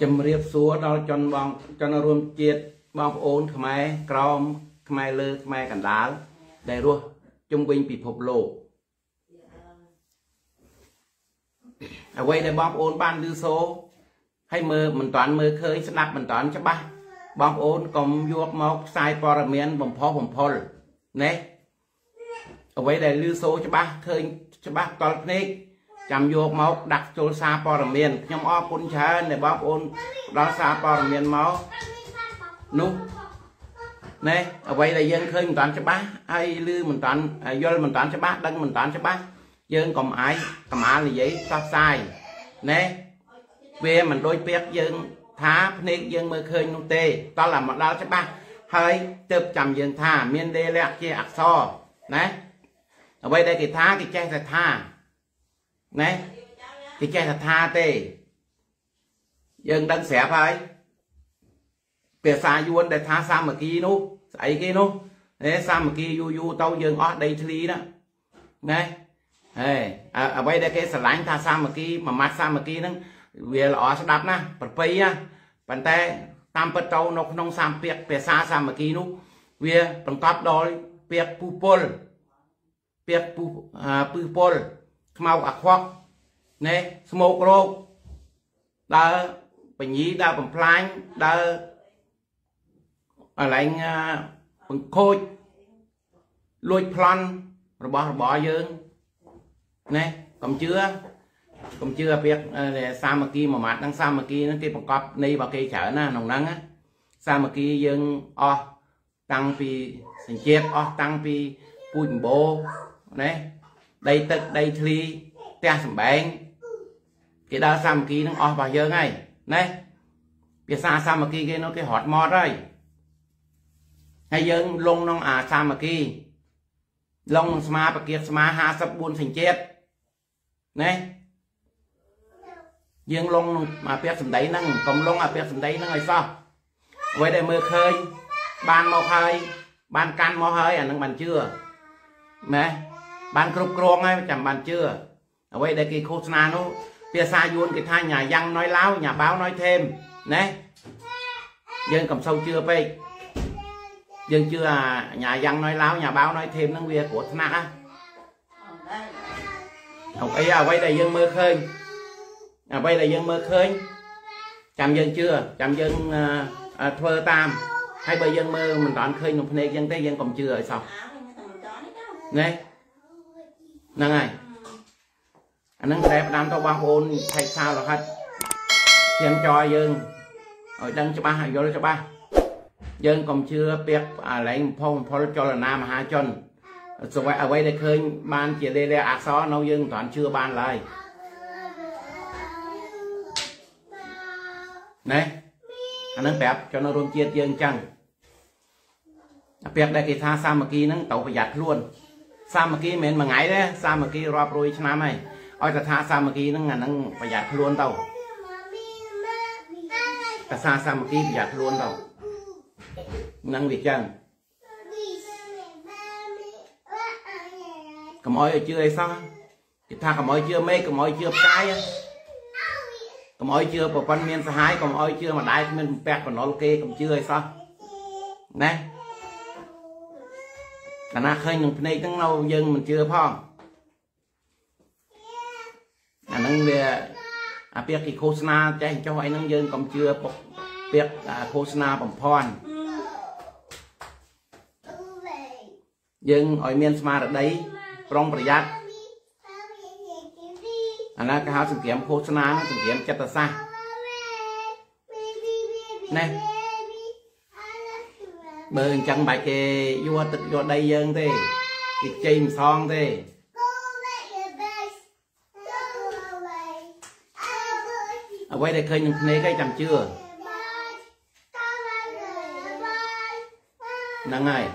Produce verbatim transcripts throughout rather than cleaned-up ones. châm riệp xúa đó cho nó cho nó rôm chết bong ôn khmai crom khmai lơ khmai cản đá để luôn chung quanh bị phộp lộ ở quay đây bong ôn ban đưa số hay mơ mình toán mơ khơi snap mình toán cho ba bong ôn còn vuốt móc sai paramen bồng phò bồng phol nè ở quay đây lưu số cho ba khơi cho ba toán nè chăm vô máu đặt chôn xa bò rầm miền nhóm o cún chén để bóp ôn đó xa bò rầm miền máu nú này ở vậy là dân khơi mình toán cho bác ai lư mình toán do mình toán cho bác đăng mình toán cho bác dân còn ai cầm á là vậy sao sai nè về mình đôi pet dân thá nên dân mới khơi nông tê to là một đau cho bác hơi tập chầm dân thả miền đê lẹ che ạc so nè ở vậy đây thì thá thì che thì thá nè thì cha thật tha tê dân đang xẹp thôi bè xa yuan để tha xa mà kia nú ấy kia nú nè xa mà kia yu yu tao dân ở đây thì đó nè hey ở đây đây cái sờ lánh tha xa mà kia mà mát xa mà kia nó về là ở sắp đáp na bật pí á bàn tay tam bật tàu nó không xàm việc bè xa xa mà kia nú về bằng cáp đôi việc pupol việc pupol màu ác khoác nè smoke rock đờ bình nhí đờ bằng plan đờ ở lại bằng khôi lôi plan rồi bỏ bỏ dương nè còn chưa còn chưa biết sao mà kia mà mát đang sao mà kia nó kia bằng cọp này vào kia chở na nồng nắng á sao mà kia dương o tăng vì sinh chết o tăng vì bụi bồ nè đây tật đây thli ta sầm bén cái đó xăm kia nó o vào giờ ngay nè bia xa xăm mà kia cái nó cái hot mọt rồi hay dân lông nong à xăm mà kia lông sma bạc kia sma ha sắp buôn thành chết nè dân lông mà biết sầm đấy năng cầm lông à biết sầm đấy năng hay sao vậy để mưa khơi ban mò hơi ban can mò hơi à năng bàn chưa nè bàn cục cong ấy chẳng bàn chưa ở đây đây cái khô na nó bia xa vuông cái thai nhà văn nói láo nhà báo nói thêm nè dân cầm sâu chưa vậy dân chưa à, nhà văn nói láo nhà báo nói thêm nó bia của na học ấy à đây dân mơ khơi à đây là dân mơ khơi chạm dân chưa chạm dân à, à, thơ tam hay bây dân mơ mình đoạn khơi nộp này dân tây dân cầm chưa rồi sao nè năng này anh đang đẹp đam tao bao ôn thay sao là hết xem cho dương ở đăng cho ba hai vô cho ba dương còn chưa biết à, lấy phong phong cho là nam hai chân rồi ở quay đây khơi ban chỉ đây là ác xó nấu dương toàn chưa ban lại này anh đang đẹp cho nó rôn chia dương chăng đẹp đây cái tha sao mà kia nó tẩu phải giặt luôn sao mà kia mình mà ngại đấy sao mà kia rọp rồi cho nam này ôi ta tha sao mà kia nó ngàn năng phải giặt luôn tao ta xa sao mà kia phải giặt luôn tao năng việc chân cầm ôi chưa hay sao cái tha cầm ôi chưa mấy cầm ôi chưa cái cầm ôi chưa của con miền hai cầm ôi chưa mà đại miền bẹt của nó ok cầm chưa hay sao nè cả na khơi nhung này tăng lâu dân mình chưa phong à năng về à biết cái khô na chạy cho hỏi năng dân còn chưa biết à khô na bằng phòn dân ở miền smart ở đấy trong thời gian à là cái háo sủng kiếm khô na nó sủng kiếm chặt xa này bơi chẳng bài kê vua tịch vua đây dân thế kịch chim son thế ở quay đây khơi những này cái chầm chưa năng này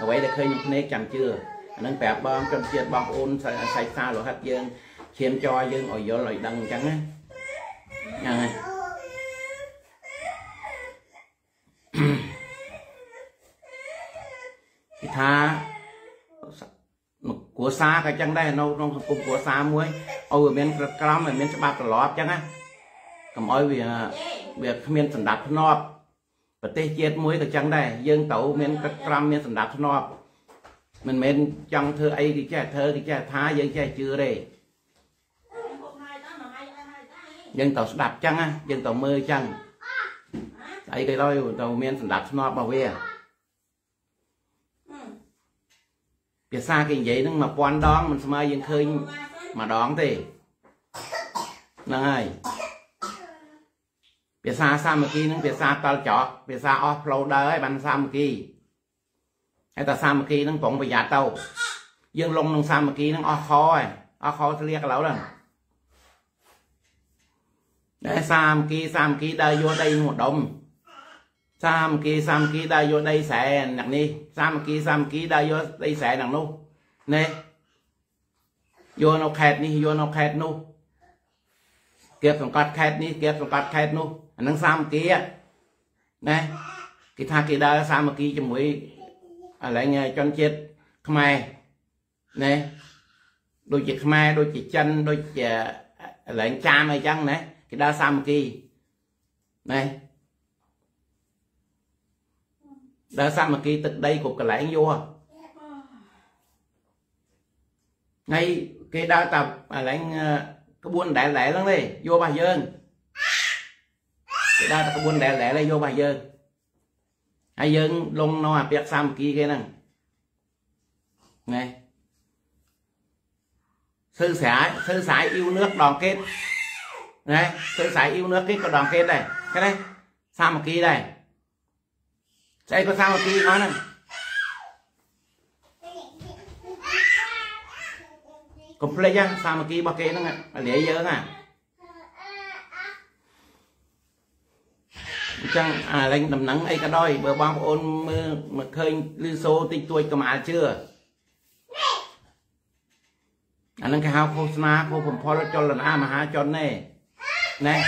ở quay đây khơi những này chầm chưa năng bẹp bom trong chiết bom ôn sai xa rồi hết dân chiếm cho dân ở vô lại đằng trắng á này của của xa cái chân đây nó không cùng của xa muối ôi ở bên cam ở bên ba cờ lót chân á cầm ôi vì việc miền sầm đạp nọ và tê chết muối cái chân đây dương tẩu miền cam miền sầm đạp nọ mình miền trong thơ ấy thì cha thơ thì cha thái dương cha chưa đây dương tẩu đạp chân á dương tẩu mơ chân ấy cái lôi tàu miền sầm đạp nọ bảo vệ việc xa cái vậy nhưng mà quan đón mình xem ai dân khơi mà đón thì này việc xa xa một kia nhưng việc xa tao chọ việc xa offloader ấy bắn xa một kia hay ta xa một kia nhưng còn về nhà tàu dương lông nông xa một kia nhưng off khó ấy off khó sẽ liệt lão rồi để xa một kia xa một kia đây vô đây một đồng Sam kia sam kia đây vô đây sẽ nặng đi sam kia sam kia đây vô đây sẽ nặng luôn nè vô nó khẹt đi vô nó khẹt nu kẹp còn cắt khẹt đi kẹp còn cắt khẹt nu anh đang sam kia nè cái thang kia đây sam kia cho mũi à lại nghe chọn chết Khmer nè đôi chị Khmer đôi chị chân đôi chị lại cha mày chăng nè cái đa sam kia nè đã sang một cái tận đây của cái lái vô ngay cái đa tập à lái cái buôn đẻ lẻ lắm đi vô bà dơn cái đa tập cái buôn đẻ lẻ đây vô bà dơn ai dơn lông nó à biết sang một cái cái năng này sư sải sư sải yêu nước đoàn kết này sư sải yêu nước cái còn đoàn kết này cái đây sang một cái đây đây có sao kia nói nè cục lấy ra sao mà kia bao kia nó nè để dơ nè chẳng à lên đầm nắng ấy cả đôi bờ bao ôn mưa mà khơi lưu số tinh tuổi cầm á chưa anh đang cái hao khô na khô phẩm phò cho lần a mà há cho nè nè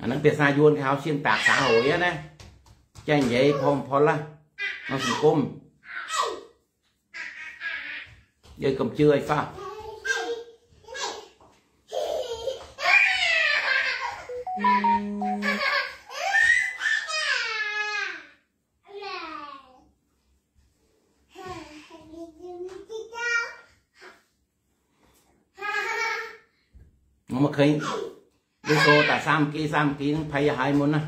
anh đang biệt xa vuông cái háo xiên tạc xã hội á nè chẳng vậy không phò la nó sùng cung giờ cầm chưa hay pha nó mà khơi cái cô ta xăm kia xăm kia nó phải hai môn nè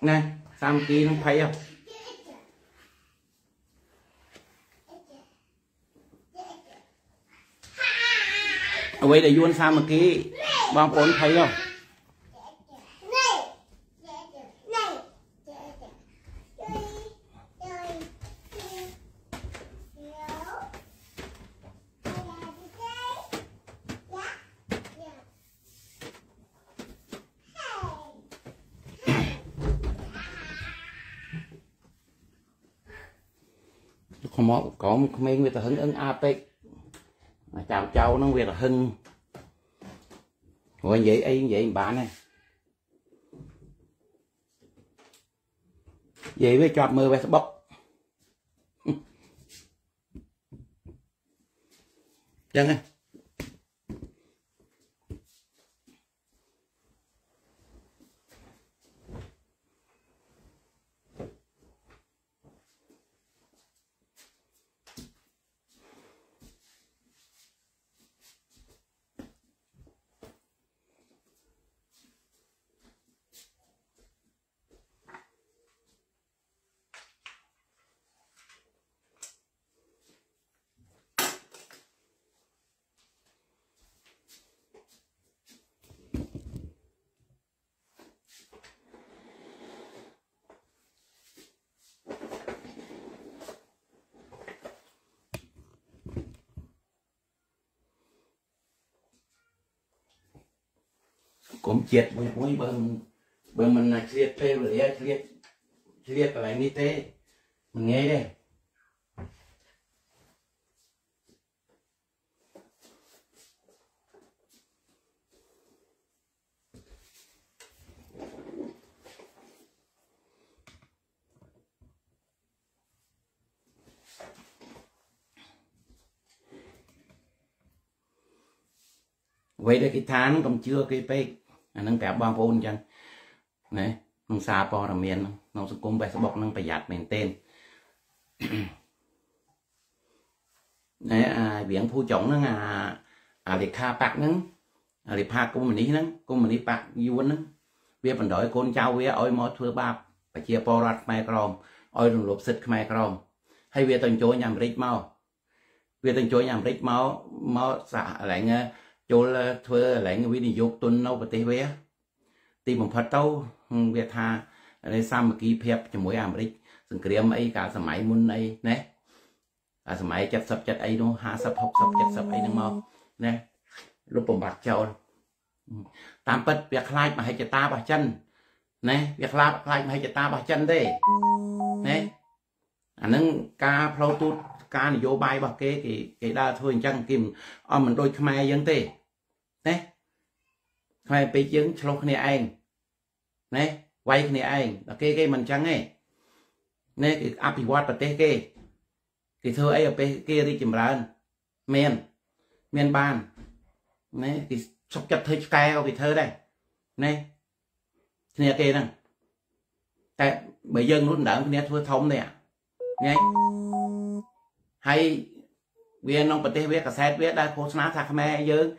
nè xăm kia nó phải không ở đây để vuông xăm một kia bao bốn thấy không không có một mình người ta hưng ứng apec mà chào cháu nó về là hưng rồi vậy ấy vậy bạn này vậy với chọn mưa về bóc chân này cũng chết với cuối bên bên mình là chết phê lẽ chết chết là anh đi tê mình nghe đây vậy đây cái tháng còn chưa cái pe nâng bẹp băng phun chăng đấy nâng xa po làm miền nông súc cúng bè súc bọc nângประหยัด miền tên đấy à biển phu chồng nâng à à liệt kha bạc nâng à liệt kha cúng mình đi nâng cúng mình đi bạc yuan nâng về phần đổi con trao về ôi mót thưa ba phải chia po rát mai crom ôi rừng lốp xịt mai crom hay về tận chỗ nhằm rít mau về tận chỗ nhằm rít mau mau xả lại nghe chỗ là thưa lại người đi dục tuần nâu và tê vé thì một phát tâu việt hà đây xăm một ký phép cho mỗi ảm đích từng kiếm ấy cả sầm máy muốn ấy nè à sầm máy chặt sập chặt ấy nó hà sập học sập chặt sập ấy nó mau nè lúc bồng bạc trâu tam bật việc khai mà hay cho ta bà chân nè việc la khai mà hay cho ta bà chân đây nè anh nâng ca phao tút ca này vô bay bà kê cái cái đa thôi chăng kìm ông mình đôi khmai dân tê nè khmai bị chứng chọc này anh nè quay này anh là kê kê mình chăng ấy nè cái api wat bà tê kê cái thơ ấy ở bên kia đi chìm ra men men ban nè cái sọc chặt thơ cao cái thơ đây nè này kê nè tại bởi dân luôn đỡ cái thưa thông này à nè hay về nông bờ tây về cả sát về đại phố xá thạc mẹ dơ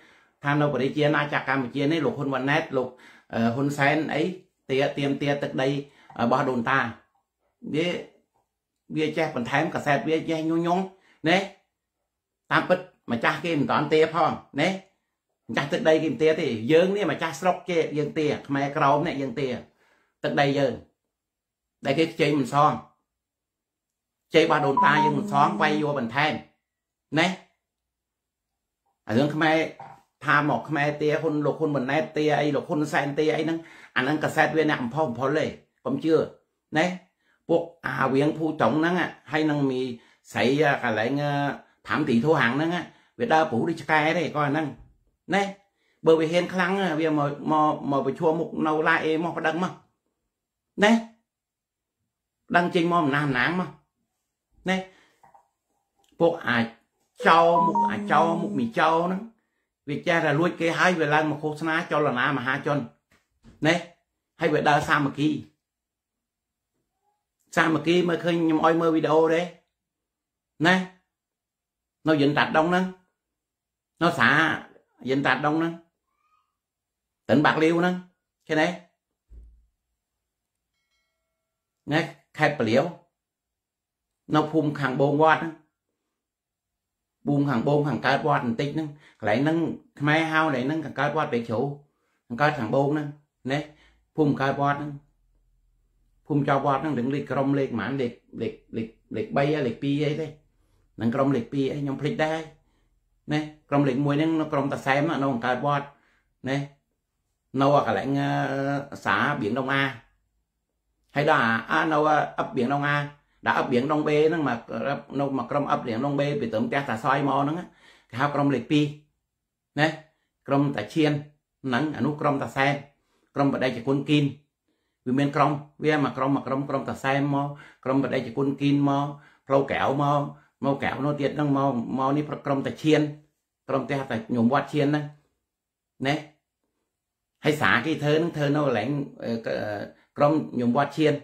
tham nông bờ tây chia na chặt cam bờ chia này lục hôn vận nét lục hôn sen ấy tia tiêm tia tật đây ba đồn ta về về che phần thái cả sát về che nhung nhung nè tam bịch mà cha kia mình toàn tia phong nè cha tật đây kia tia thì dơ này mà cha sọc che dơ tia mẹ cầu này dơ tia tật đây dơ đây cái chơi mình son chơi ba đồn ta dân xóm quay vô bình thang nè ở dân khmer tha một khmer tia hôn lục hôn mình nét tia ấy lục hôn sen tia ấy nâng anh ăn cà sét viên nặng phong phó lệ còn chưa nè buộc à viên phu trọng nâng à hay nâng mì xảy cả lại thảm tỷ thô hàng nâng á việt đa phủ đi cái này coi nâng nè bởi vì hiện khăng bây giờ mà mà mà bị chua mục nâu lại mà có đắng mà nè đăng chinh mà nam nắng mà nè bộ à châu một à châu một mì châu nó việc cha là nuôi cái hai về lan mà khô xá cho là na mà hai chân nè hay về đa xa mà kia xa mà kia mới khơi nhầm oi mơ video đấy nè nó diễn tạt đông nó nó xả diễn tạt đông nó tỉnh bạc liêu nó cái đấy nè khai bạc liêu nó phun hàng bông quạt đó, bùm hàng bông hàng cá quạt tích đó, lại nâng mai hao lại nâng cá quạt để chỗ, cá hàng bông đó, nè, phun cá quạt đó, phun cho quạt nó đừng liệt crom liệt mãn liệt liệt liệt liệt bay liệt pi ấy đây, nâng crom liệt pi ấy nhom liệt đây, nè, crom liệt muối nâng nó crom ta xem nó còn cá quạt, nè, nâu cả lại xã biển Đông A, hay đó à, nâu ấp biển Đông A đã ấp biển Đông Bê nó mà nó mà cầm ấp biển Đông Bê bị tưởng cha ta soi mò nó á cái hao cầm lịch pi nè cầm ta chiên nắng anh út cầm ta xem cầm vào đây chỉ quân kim vì miền cầm vì mà cầm mà cầm cầm ta xem mò cầm vào đây chỉ quân kim mò lâu kéo mò mò kéo nó tiệt đang mò mò ní cầm ta chiên cầm ta ta nhổm quạt chiên đó nè hay xả cái thơ nó thơ nó lạnh cầm nhổm quạt chiên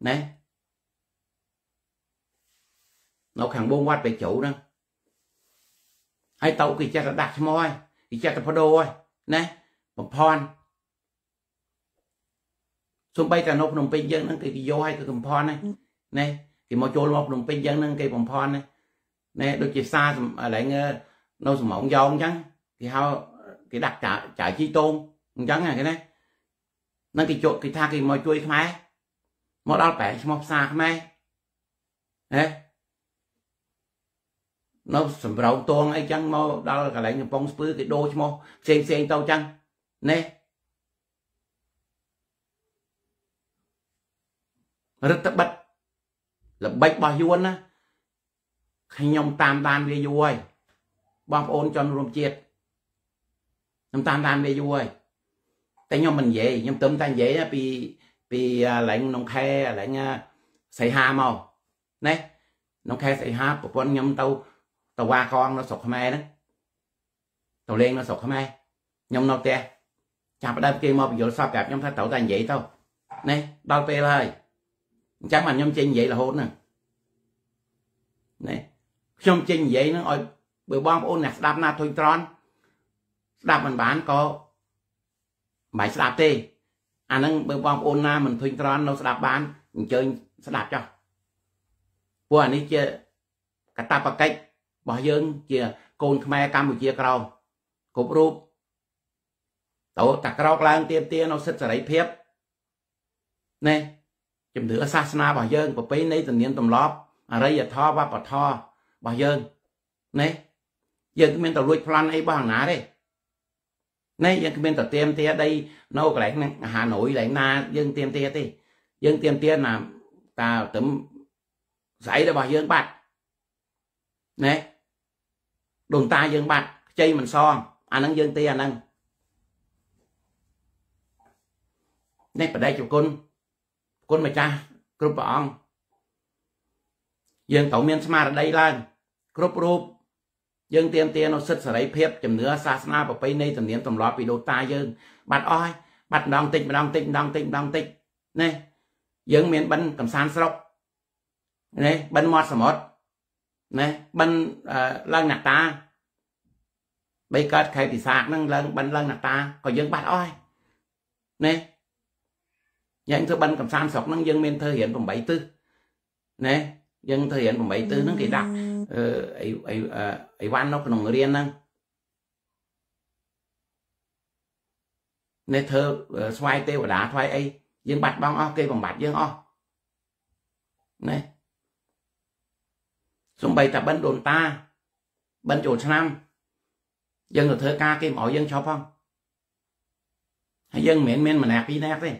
nè nó khẳng bông quát về chỗ đó hay tàu kì cha đặt môi kì cha đặt đôi nè bằng phòn xuống bay cả nóc đồng pin dân năng kì vô hay kì bằng phòn này nè kì màu trôi màu đồng pin dân năng kì bằng phòn này nè đôi chiếc xa lại nghe nâu sầm mỏng dao chẳng kì hao kì đặt trả trả chi tôn chẳng à cái này năng kì trộn kì tha kì màu trôi khmai màu đao bẻ màu xa khmai nè nó sầm rau tuôn ấy chăng mau đó là lại bông spứ cái đô chứ mau xem xem tao chăng nè rất là bật là bạch bao nhiêu á hay nhông tam đan về vui bom ôn cho nó rôm chết nhông tam đan về vui tại nhông mình về nhông tôm tan dễ á vì vì lại nông khe lại xảy ha mau nè nông khe xảy ha của con nhông tao tàu qua con nó sọc hôm nay đó tàu lên nó sọc hôm nay nhông nọc tè chạm đam kia mà vừa sập đẹp nhông thắt tàu thành vậy thôi này đau tê thôi chắc mình nhông trên vậy là hôn nè này nhông trên vậy nó ơi bữa bom ôn nè đạp na thôi tròn đạp mình bán có bài đạp tê anh đang bữa bom ôn na mình thôi tròn nó đạp bán mình chơi đạp cho của anh ấy chơi cả ta bạc cách bỏ dương chia cồn khmer Campuchia cầu cột rúp tổ tạc rau lang tiêm tiêm nó xịt sải phép này chấm thử asana bỏ dương bỏ pin này từng niên từng lóp ở đây giờ thò và bỏ thò bỏ dương này giờ cái bên tàu lui plan ấy bỏ hàng ná đây này giờ cái bên tàu tiêm tiêm đây nó cái này Hà Nội lại na dương tiêm tiêm đi dương tiêm tiêm là ta tấm sải để bỏ dương bạc nè đồn ta dương bạc chay mình son anh à, ăn dương tia anh à, ăn nè ở đây chụp côn côn mà cha group bọn dương tẩu miên smart ở đây lên group group dương tiêm tia nó xịt sải phép chấm nữa sasna và pay nay từng niệm tầm lót bị đồn ta dương bạc oi bạc đong tịnh đong tịnh đong tịnh đong tịnh nè dương miên bắn cầm san sọc nè bắn mót sầm mót nè bên uh, lân nạt ta bây giờ khai thì sạc nâng lân bên lân nạt ta còn dân bắt oi nè dân thưa bên cầm san sọc nâng dân men thơ hiện cùng bảy tư nè dân thơ hiện cùng bảy tư nâng kỳ đặc ấy ấy ấy quan nó còn riêng nâng nè thơ uh, xoay tê và đá thoai ấy dân bắt băng o cây bằng bạc dân o nè xung bày tập bên đồn ta bên chỗ năm dân được thơ ca kim mọi dân cho phong hay dân miền miền mà nẹt đi nẹt đi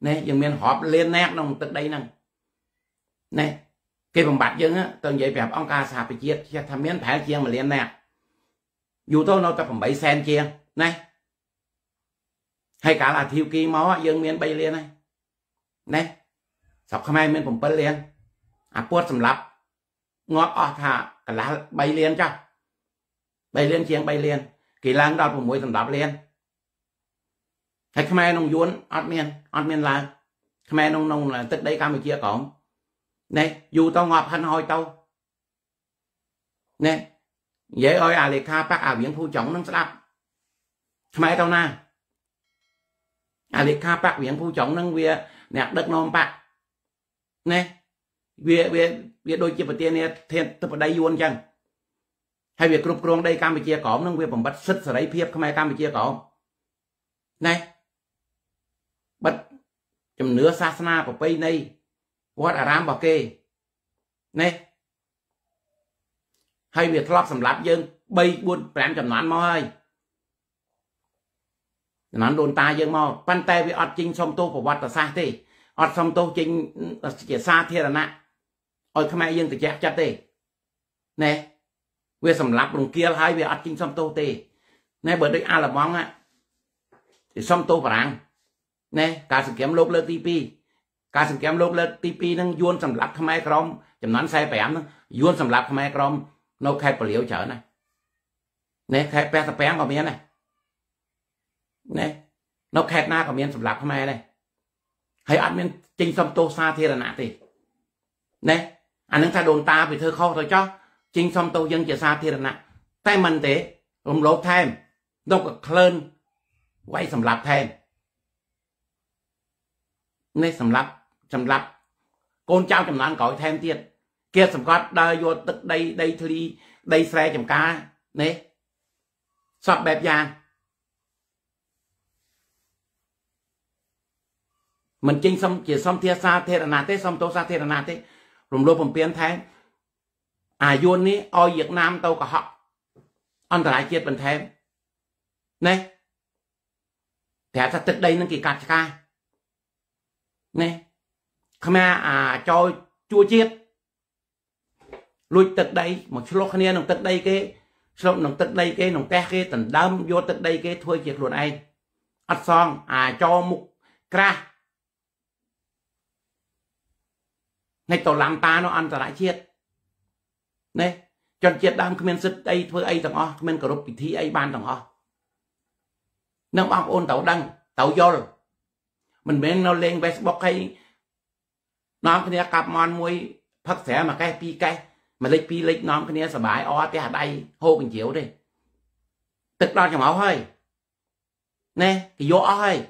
nè dân miền họp liên nẹt nông tức đây nè nè cái bằng bạc dân á từng dậy đẹp ông ca sạp bị chết tham miến phải chiên mà liên nẹt dù tôi nó tập bằng bảy sen chiên nè hay cả là thiêu kỳ máu dân miền bay liên này nè sọc không ai miền cùng bên liên à quất sầm lập ngót ở thả cả lá bay liền cho bay liền chiếng bay liền kỳ lang đào cùng muối tầm đạp liền thạch khmer nông yuan ăn miên ăn miên là khmer nông nông là tức đây Campuchia cổng này dù tao ngọt hân hoi tao này dễ ơi à lệ kha bác à viễn phu chống nông sáp khmer tao na à lệ kha bác viễn phu chống nông vía nẹt đất nôm bác này vía vía việc đôi chiếc vật tiền này thêm tập ở đây luôn chăng hay việc cướp cướp đây Campuchia có nâng việc bằng bắt sứt ở đây phiếp không ai Campuchia có này bắt chấm nửa sasana của Pei này quát Aram bảo kê này hay việc lót sầm lạp dân bay buôn bán chấm nón mau hay nón đồn tai dân mau pan tay với ọt chinh song tô của quát là sai thế ọt song tô chinh chỉ xa thế là nạ ôi khmer dân từ chặt chặt tê nè về sầm lấp đồng kia hai về ăn kinh xong tô tê nè bởi đây a là mong á thì xong tô vàng nè cả sự kiếm lốp lơ tp cả sự kiếm lốp lơ tp nâng yuan sầm lấp khmer crom chấm nón xe bẻm nâng yuan sầm lấp khmer crom nấu khai bò liễu chở này nè khai pe sập bẻm còn miếng này nè nấu khai na còn miếng sầm lấp khmer này hay ăn miếng kinh xong tô xa thế là nạ tê nè anh à, ta đồn ta vì thơ khô thôi cho chinh xong tô dân chợ xa thì là nặng tay mình thế lồng lốp thêm đâu có lên quay sầm lạp thêm nên sầm lạp sầm lạp con trao chầm nón cõi thêm tiền kia sầm gót đời vô tức đây đây đi đây xe chầm cá nè sọt bẹp vàng mình chinh xong chỉ xong thia xa thế là nặng thế xong tô xa thế là nặng thế rùm lô bầm biến thế à yuan ní oi Việt Nam tao cả họ ăn lại chết bình thế nè thẻ thật tức đây nó kỳ cạt ca nè khmer à cho chua chết lui tức đây một số khania nồng tức đây cái số nồng tức đây cái nồng te cái tận đâm vô tức đây cái thôi chết luôn anh ăn xong à cho mục ra ngay tàu làm ta nó ăn trở lại chết nè Chân chết đám khuyên sức đây thưa ấy thằng hóa, khuyên cổ rụp bị thi ấy ban thằng hóa. Nâng bác ôn tàu đăng, tàu dô rồi. Mình bên nó lên Facebook hay nó cái này cặp mòn mùi phát xẻ mà cái pi cái mà lịch pi lịch nó cái này sợ bãi o cái hạt đây hô cần chiếu đi tức đó chẳng máu hơi nè cái vô hơi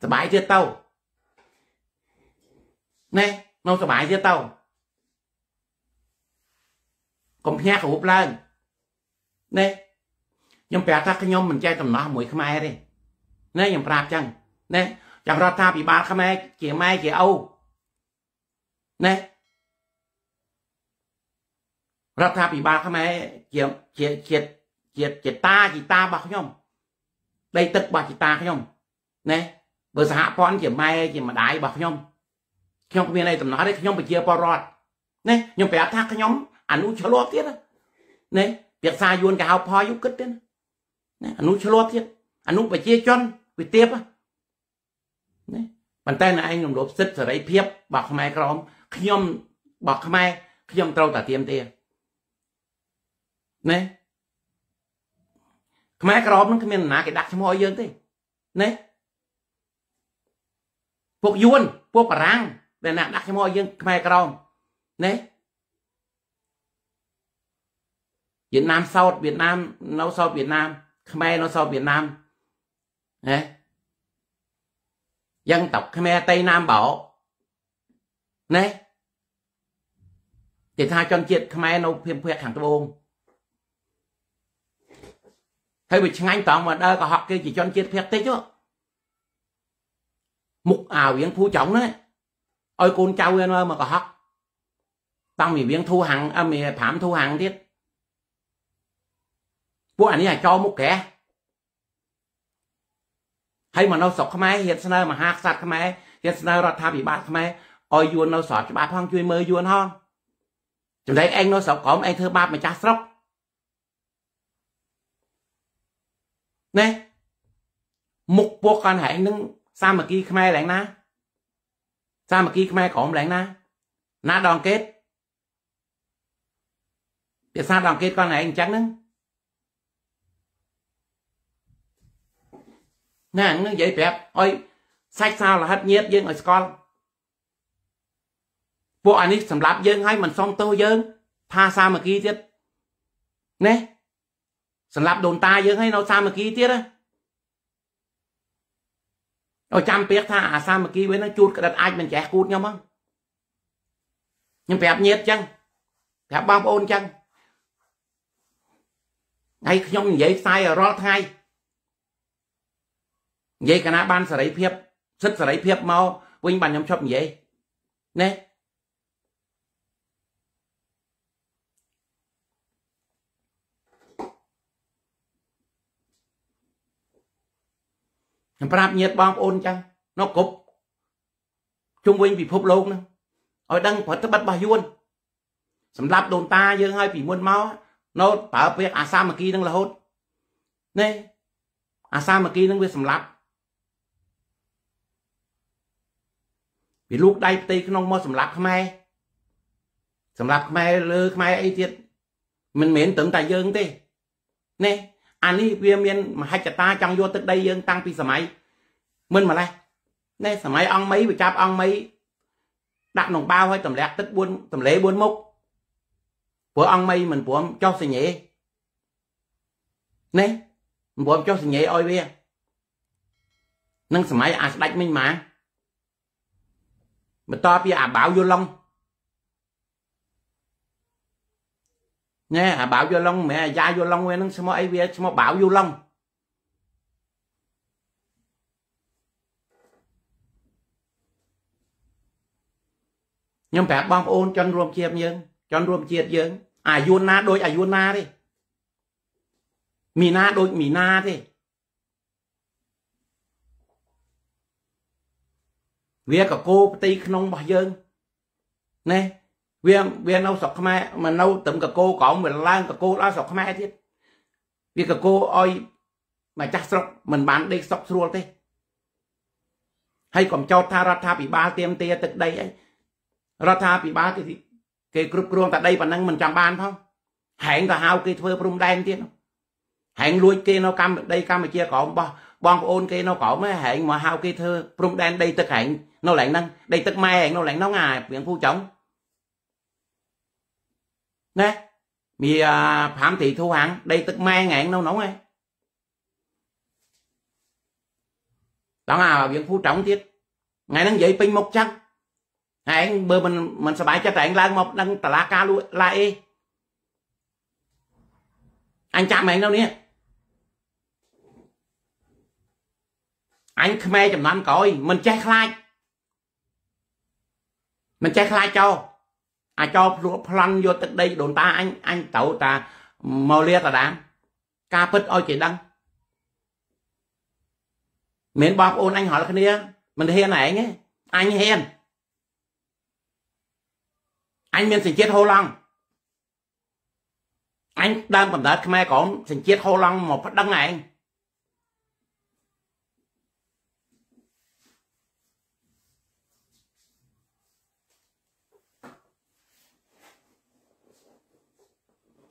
sợ bãi chưa tàu nè nó sợ bãi chưa tàu còn nhát của hụp lên nè nhưng bé thắc cái nhóm mình chơi tầm nó mùi không ai đi nè nhưng rạp chăng nè chẳng ra ta bị bán khám ai chị mai chị Âu nè ra ta bị bán khám ai chị chị chị chị chị ta chị ta bạc không đây tức bạc chị ta không nè bữa xã con chị mai chị mà đại bạc không không bên này tầm nói đấy không bị chia porod nè nhưng phải thác cái nhóm anh uống cho lót tiết nè việc xa luôn cái hào phoi giúp cất đấy nè anh uống cho lót tiết anh uống phải chia chân vì tiếp á bản tay là anh làm lốp xích rồi đấy phép bọc không ai không khi nhom bọc không ai khi nhom trâu tả tiêm tia này không ai không nó cái miền là cái đặc trong mọi dân thế này buộc yuan buộc bà rang để nặng đặc trong mọi dân không ai không này Việt Nam sau Việt Nam nó sau Việt Nam không ai nó sau Việt Nam này dân tộc Khmer Tây Nam Bộ nè thì tha cho chuyện Khmer nó phim phẹt hàng bông hay bị anh toàn mà đỡ có học kia chỉ cho chuyện phẹt tích chứ mục ảo viếng phu trọng đấy ôi con cháu em ơi mà có học tao mình viếng thu hàng à mình thảm thu hàng thiết bố anh ấy là cho một kẻ hay mà nó sọt Khmer hiện nay mà hạt sạt Khmer hiện nay ra tham bị bạt Khmer oi yuan nó sọt cho bạt hoang chui mơ yuan hoang trong đấy anh nó sọt có anh thơ bạt mà cha sốc nè mục buộc con hãy nâng sao mà kia Khmer lại na sao mà kia Khmer có lại na na đoàn kết để sao đoàn kết con hãy anh trắng nâng nè nó vậy đẹp ôi sách sao là hết nhiệt dân ở con bộ anh ấy sầm lạp dân hay mình xong tô dân tha sao mà kia tiết nè sầm lạp đồn ta dân hay nó sao mà kia tiết á rồi chăm biết tha à sao mà kia với nó chuột cái đặt ai mình trẻ cút nhau mong nhưng đẹp nhiệt chăng đẹp bao ôn chăng ngay không vậy sai ở rót hai vậy cả na ban sờ lấy phép rất sờ lấy phép mau quỳnh bàn nhóm chọc vậy nè nhóm prap nhiệt bom ôn chăng nó cục chung quỳnh bị phốp lông nữa ở đăng phải tới bắt bà yuan sầm lạp đồn ta dương hơi bị muôn máu nó bảo việc à sao mà kia đang là hốt nè à sao mà kia đang về sầm lạp vì lúc đây tây không mơ sầm lạp Khmer sầm lạp Khmer lơ Khmer ấy thiệt mình mến tưởng tại dương thế nè anh ấy kia miền mà hai chả ta trong vô tới đây dương tăng pi sầm ấy mình mà đây nè sầm ấy ông mấy bị chạp ông mấy đặt nòng bao hay tầm lẹ tết buôn tầm lễ buôn mốc của ông mấy mình của ông cho suy nhẹ nè mình của ông cho suy nhẹ ôi bia nâng sầm ấy à đánh mình mà mà to bia à bảo vô long nè à bảo vô long mẹ da vô long nó xem ấy bia xem bảo vô long nhưng phải bom ôn chân rôm chiết dương chân rôm chiết dương à vô na đôi à vô na đi mì na đôi mì na đi việc cả cô tây không bao giờ nè việc việc nấu sọc Khmer mà nấu tụm cả cô có mình lan cả cô đã sọc Khmer thiết việc cả cô ơi mà chắc sọc mình bán đi sọc ruột thế hay còn cho tha ra tha bị ba tiêm tia từ đây ấy ra tha bị ba thì Kê cực kruông ta đây bà năng mình chẳng bàn thôi. Hẹn ta hào kê thơ bông đen tiết. Hẹn lùi kê nó cam đây Campuchia có ông bò. Bọn ôn kê nó có mấy hẹn mà hào kê thơ bông đen đây tức hẹn. Nó lạnh năng. Đây tức mai hẹn nó lạnh nó ngài. Viện phu chống. Nè. Mì phạm thị thu hẳn. Đây tức mai ngạn nó nóng ngay. Đó là viện phu trọng tiết. Ngày năng dậy pin một chắc. Hẹn bơ mình mình sẽ bãi cho trẻ anh một đăng tà lá ca luôn la e. Anh chạm mẹ đâu nè. Anh khmer chùm anh coi, mình che khai. Mình che khai cho. À cho plan vô tức đây đồn ta anh anh tẩu ta màu lia ta đám. Ca pít ôi chị đăng. Mến bọc ôn anh hỏi là cái nè. Mình hiền này anh ấy. Anh hiền. Anh mình sinh chết hô long. Anh đang cầm đợt Khmer có sinh chết hô long một đất này anh.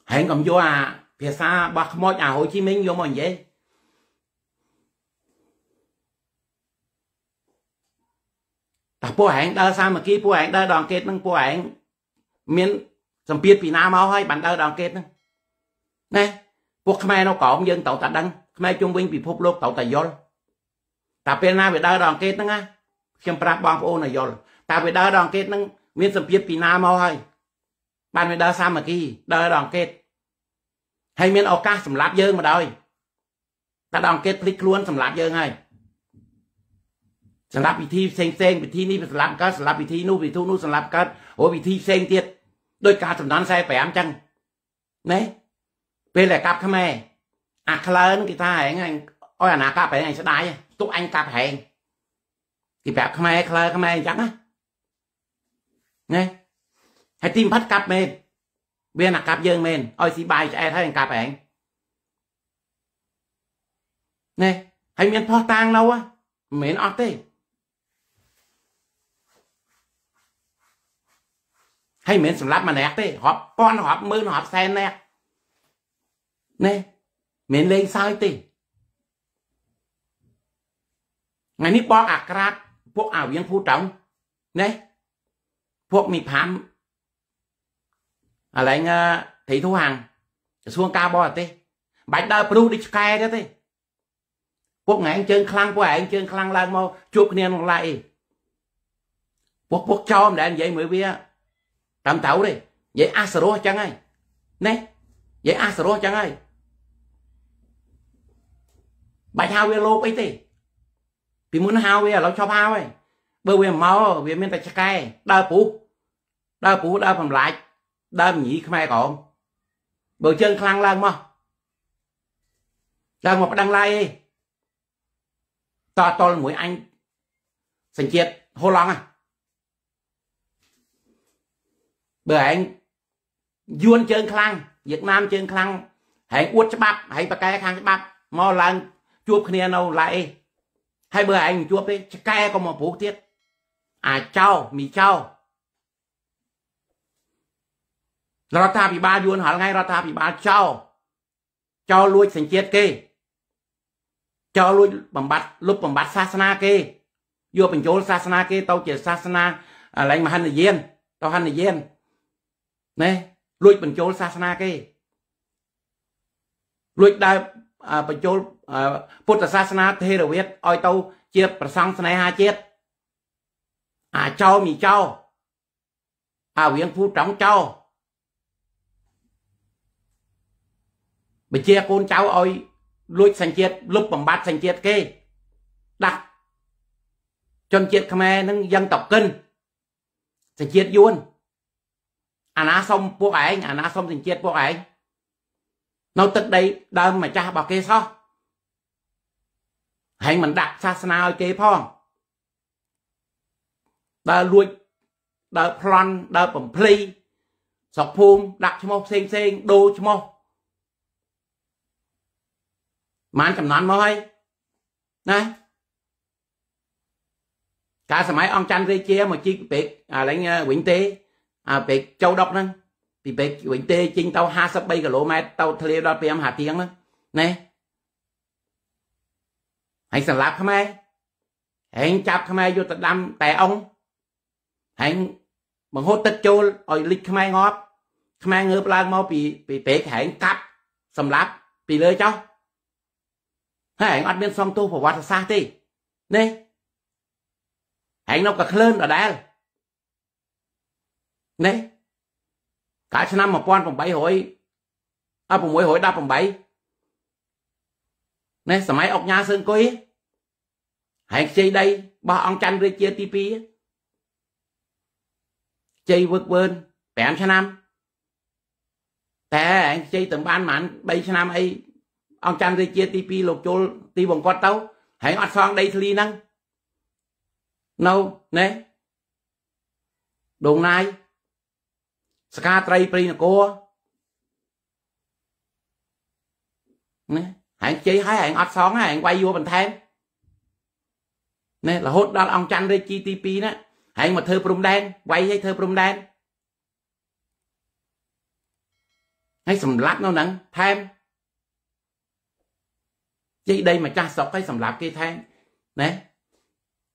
Hẹn cầm vô à, phía xa bác môi à Hồ Chí Minh vô mình vậy. Tại bố hẹn đơ xa mà kia bố hẹn đơ đoàn kết nâng bố hẹn. Miễn dòng biết vì nào máu hay bạn đỡ đoàn kết nữa. Nè, bố Khmer nó có ông dân tàu ta đăng. Khmer chung vinh bị phúc lúc tàu ta dồn. Ta bên nào bị đỡ đoàn kết nữa nha. Khiêm prác bóng phố nó dồn. Ta bị đỡ đoàn kết nữa. Miễn dòng biết vì nào máu hay. Bạn bị đỡ xa mà kì, đỡ đoàn kết. Hay miễn ổ ca xâm lạp dương mà đôi. Ta đoàn kết thích luôn xâm lạp dương hay. Xâm lạp bị thi xanh xanh, bị thi ni, bị xâm lạp cất, xâm lạp bị thi nu, bị thu nu, xâm lạp cất. Ôi bị thi xanh tiết. Đôi cả chúng ta sẽ phải ám chăng. Đấy. Về lại cặp khám mê. À khá lớn kì ta hẹn anh. Ôi à nà cặp hẹn anh sẽ đáy. Túc anh cặp hẹn. Kì bẹp khám mê, khá lớn khám mê chắc á. Đấy. Hãy tìm bắt cặp mê. Về là cặp dương mê. Ôi xí bài sẽ thấy anh cặp hẹn. Đấy. Hãy miễn phó tang lâu á. Miễn ọt tê. Hay miễn sầm lát mà nét đi, họp con, họp mươn, họp sen nét. Nè, miễn lên sai đi. Ngày ní bó ạc rát, bó ảo viên phu trọng. Nè, bó mì phám. À lấy anh Thị Thu Hằng, xuống cao bó đi. Bạch đơ bú đi chkai đó đi. Bó ngày anh chân khăn, bó anh chân khăn lên mô, chuộc niên lại. Bó bó cho em để anh dậy mới biết. Tạm tẩu đi. Vậy A-sơ-rô chẳng ai. Nè. Vậy A-sơ-rô chẳng ai. Bạch hào về lộp ấy tì. Vì muốn hào về lâu chóp hào ấy. Bởi vì màu về mình ta chắc ai. Đơ phú. Đơ phú đơ phẩm lạch. Đơ nhỉ khmai cộm. Bởi chân khăn lăng mà. Lăng mà bắt đăng lai đi. To to mũi anh. Sành chiệt. Hô long à. Bởi anh Duôn chân khăn Việt Nam chân khăn hãy uất cho bắp hãy bà kè khăn cho bắp mò lần chuộc khăn nào lại hay bởi anh chuộc đi cho kè có một phút tiết à chào mì chào rọt thà bị ba Duôn hỏi ngay rọt thà bị ba chào chào lui sành chết kì chào lui bằng bạch lúc bằng bạch sasana kì vô bằng chỗ sasana kì tao chỉ sasana là anh mà hành là dên tao hành là dên nè lùi bình chôn sasana kì lùi đai bình chôn Phật sasana thê đồ viết ôi tâu chia bà sông sân này ha chết à châu mì châu à huyện phu trọng châu bình chia con cháu ôi lùi sanh chết lúc bằng bát sanh chết kì đặt chân chết Khmer nâng dân tộc kinh sanh chết Duôn anh á xong bố ảnh, anh á xong tình chết bố ảnh. Nó tức đây, đơm mà cha bảo kê sao. Hãy mình đặt sasana ở kê phong. Đơ lùi, đơ plon, đơ bẩm pli. Sọc phùm, đặt cho mô, xên xên, đô cho mô. Mà anh cầm nón mô hay. Này. Cả xe máy ông chăn rê chia mà chi bếp, à lãnh quýnh tế. à về châu độc năng thì về quỳnh tê chinh tàu hai sắp bay cả lỗ mai tàu thề đọt về em hạ tiếng đó này anh sẵn lạp không ai anh chạp không ai vô tật đâm tè ông anh bằng hốt tất chôn rồi lịch không ai ngóp không ai ngớp lan mau bị bị bế khả anh cắp sầm lạp bị lơi cháu hay anh ăn bên xong tôi phải hoạt xa đi này anh nó cả lên ở đây này cả năm một quan phòng bảy hội à phòng mỗi hội đáp phòng bảy này sầm máy ốc nhà sơn coi hãy chơi đây ba ông chăn rồi chia ti pi chơi vượt bên bẻm cho năm thế chơi từng ban mạn bay cho năm ấy ông chăn rồi chia ti pi lục chôn ti bằng con tấu hãy ăn xong đây thì năng nâu nè đồng nai ska tray prina cô nè hạng chi hay hạng ọt xón hạng quay vô bình thêm nè là hốt đó là ông chanh đây giê tê pê đó hạng mà thơ prum đen quay hay thơ prum đen hay sầm lát nó nặng thêm chứ đây mà cha sọc hay sầm lạp kia thêm nè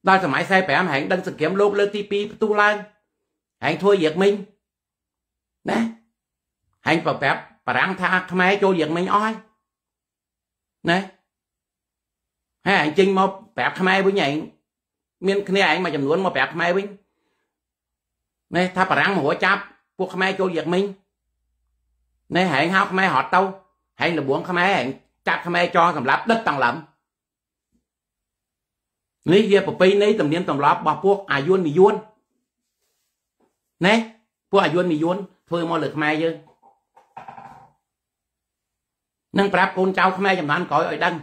đó là máy xe bẻ em hạng đăng sự kiếm lốp lên tê pê tu lan hạng thua diệt minh nè hạng vào bẹp và răng tha khmer cho diệt minh oi nè hay anh chinh mà bẹp khmer với nhảy miền kia anh mà chầm luôn mà bẹp khmer với nè tha bà răng mà hỏi chắp cuộc khmer cho diệt minh nè hạng hao khmer họ tâu hay là buông khmer hạng chắp khmer cho sầm lạp đất tầng lẫm lý kia của pin ấy tầm niên tầm lóp bỏ phuộc à yuan mì yuan nè phuộc à yuan mì yuan thôi mà lực mai chứ nâng prap con cháu không ai chầm đoán cõi ở đăng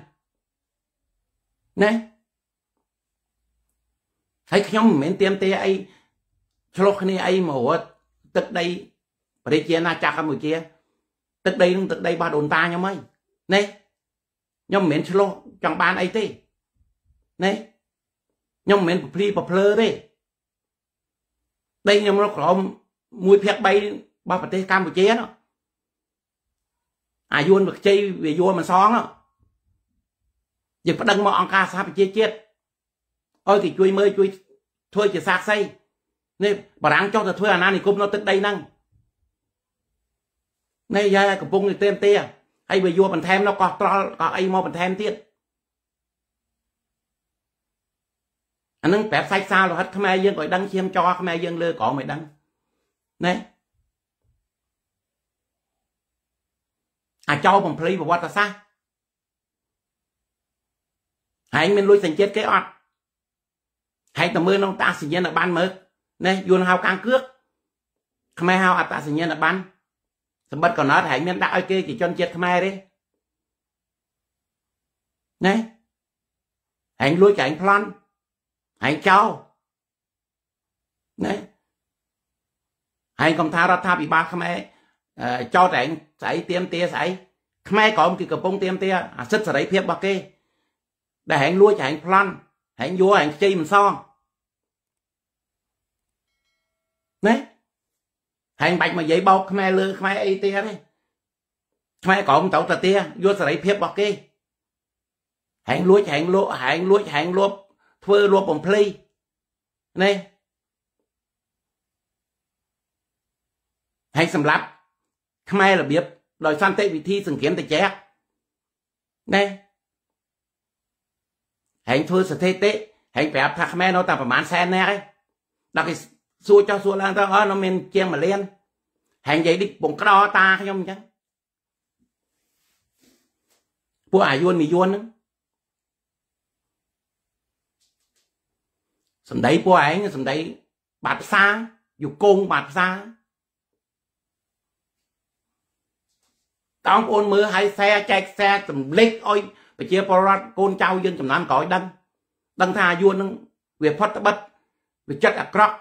nè thấy không mến tiêm tê ấy cho lúc này ấy mà hổ tức đây bà đi chia na chạc mùi kia tức đây tức đây ba đồn ta nhóm ấy nè nhóm mến cho lúc chẳng bán ấy tê nè nhóm mến bà phê bà phê tê đây nhóm lúc đó mùi phép bay ba bà tê Campuchia đó ai vun vật chi về vua mà xoắn đó, giờ phải đăng mà ông ca sao bị chết chết, ôi thì chui mơi chui thôi chỉ sạc xây, nên bà ráng cho thật thôi à nan thì cũng nó tức đây năng, nay ra cặp bông thì tem tia, hay về vua mình thêm nó có có ai mau mình thêm tiết, anh nâng bẹp sai sao rồi hết khmer dân gọi đăng chiêm cho khmer dân lơ cỏ mày đăng, này. À cho bằng play và water xa hãy mình lui thành chết cái ọt hãy tầm mơ nông ta sinh nhân ở ban mơ nè dùn hào càng cước khmer hào à ta sinh nhân ở ban sầm bất còn nói hãy mình đã ok chỉ cho chết khmer đi nè hãy lui cả anh plan hãy cho nè hãy còn tha ra tha bị ba khmer À, cho trẻ sấy tiêm tia sấy khmer có một cái bông tiêm tia à rất sấy phép bạc kê để hẹn lúa cho hẹn plan hẹn vua hẹn chi mình son đấy hẹn bạch mà giấy bao khmer lư khmer ấy tia đấy khmer có một tàu tờ tia vua sấy phép bạc kê hẹn lúa cho hẹn lúa hẹn lúa cho hẹn lúa thưa lúa bồng plei này hẹn sầm lấp khmer là biết đòi san tệ vị thi sừng kiếm tài chép nè hãy thưa sở thế tệ hãy bẹp thà khmer nó tạm phải mãn sen nè ấy đặc cái xua cho xua lan ra nó men chiang mà lên hãy vậy đi bụng cái đó ta không chứ bố ải yuan mì yuan nữa sầm đấy bố ải sầm đấy bạt xa dù côn bạt xa tao ôn mưa hai xe chạy xe tầm lết ôi phải chia porat con trao dân tầm năm cõi đăng đăng tha vuông việc phát bất việc chất ạc rắc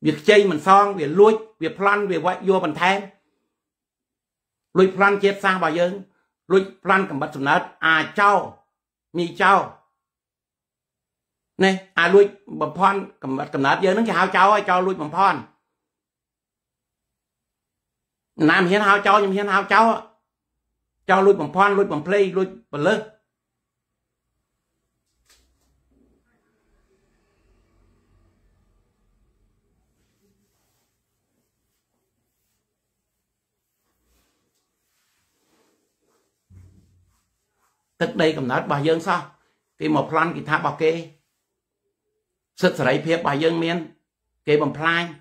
việc chơi mình son việc lui việc plan việc quay vô mình thêm lui plan chết sang bao giờ lui plan cầm bật sầm nát à trao mi trao này à lui bầm pon cầm bật cầm nát giờ nó chỉ hao trao ai trao lui bầm pon Nam hiến hao cháu, nhưng hiến hao cháu cháu lùi bằng phong, lùi bằng play, lùi bằng lơ. Tức đây cầm nói bà dương sao? Cái một plan kỳ tháp bảo kê sức sở phép bà dương miên kê bằng plan.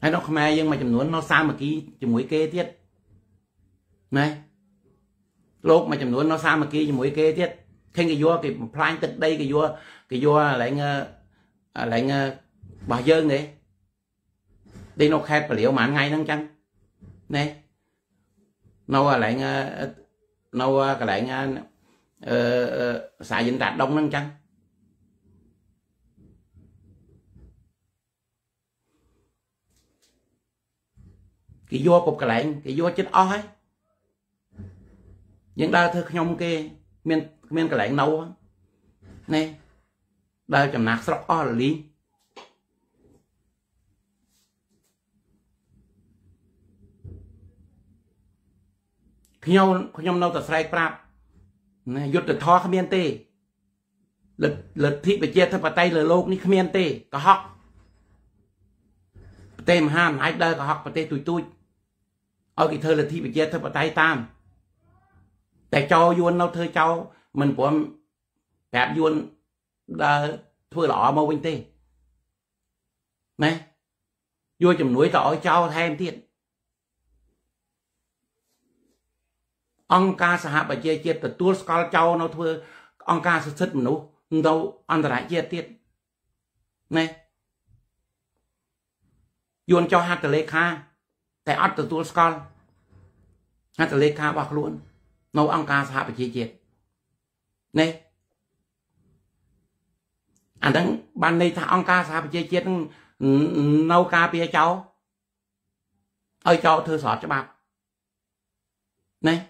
Hay nó Khmer dương mà chầm nuốn nó xa mà kì chầm mũi kê tiết. Này lúc mà chầm nuốn nó xa mà kì chầm mũi kê tiết. Thêm cái vua cái plan tức đây cái vua cái vua lại ngờ lại ngờ bà dương đấy. Đi nó khép và liệu mà ngay năng chăng. Này nó lại nó lại xài dính rạch đông năng chăng. Cái vô cục cái lại cái vô chết ó ấy. Nhưng đa thơ nhông kia miền miền cái lại nâu á. Nè. Đa chầm nạc sọc ó là lý. Khi nhau khi nhau nấu tờ sài prap, yết tờ thò khmien tê, lật lật thịt bạch dê thập bát tay lờ lốc ní khmien tê, cá hóc, tê mà ham hái đơ cá hóc, tê tui tui, ở cái thơ lật thịt bạch dê thập bát tay tam, tại châu yuan nấu thơ châu mình của đẹp yuan đơ thưa lọ mau bên tê, này, yuan chấm núi tỏi châu thêm tiệt. Ông ca xã hạ bà chê chết từ tuôn sọc cháu nó thua ông ca sức sức mà nó đâu ăn ra chết tiết. Này dùn cho hát từ lê khá tại ớt từ tuôn sọc hát từ lê khá bọc luôn nó ông ca xã hạ bà chê chết. Này anh đang ban này thả ông ca xã hạ bà chê chết nâu ca bia cháu ơi cháu thư sọt cho bà. Này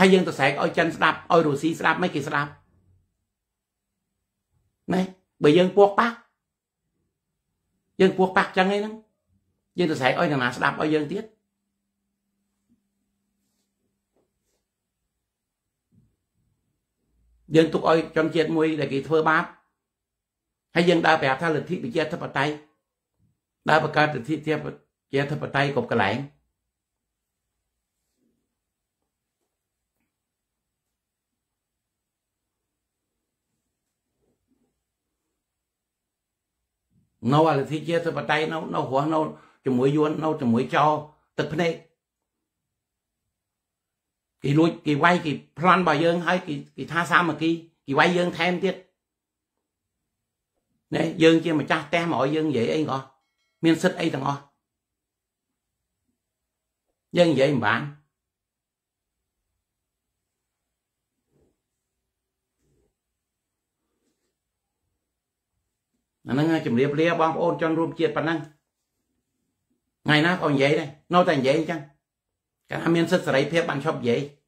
hay dân tôi sẽ ôi chân sạp, ôi rùi xí sạp, mấy kì sạp. Này, bởi dân quốc bác. Dân quốc bác chẳng ấy lắm. Dân tôi sẽ ôi thằng nào sạp, ôi dân tiết. Dân tôi ôi chân chết mùi để kì thơ báp. Hay dân đa bẹp thay lịch thiết bị chết thấp vào tay. Đa bẹp thay lịch thiết bị chết thấp vào tay cục cả lãng. Nó là thi chế thơ bà tay nó nó hóa nó cho mũi yuan nó cho mũi cho tật phân này kỳ lùi kỳ quay kỳ plan bà dương hay kỳ kỳ tha xa mà kỳ kỳ quay dương thêm tiết này dương kia mà cha té mọi dương vậy ấy ngọ miên sức ấy thằng ngọ dương vậy mà bạn năng chìm liệp liệp bom ôn chọn rùm chiết bản năng ngày nào còn vậy đây nấu thành vậy chăng cả miền sứt sẩy phép bạn shop vậy.